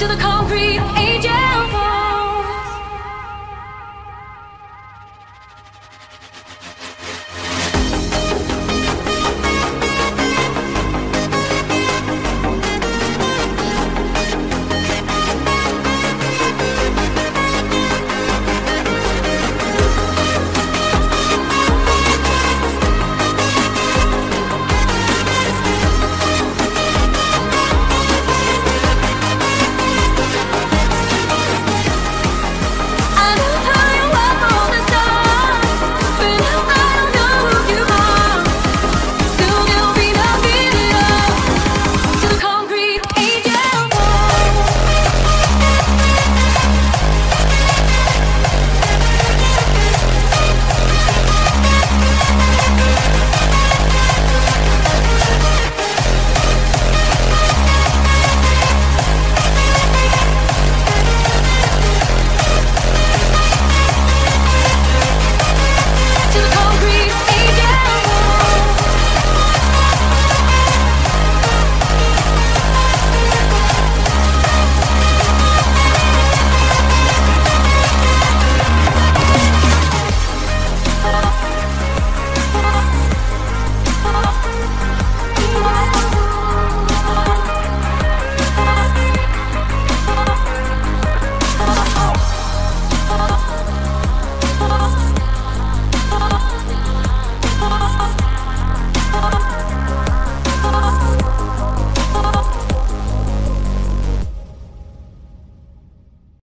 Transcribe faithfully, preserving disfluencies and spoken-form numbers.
To the concrete agent.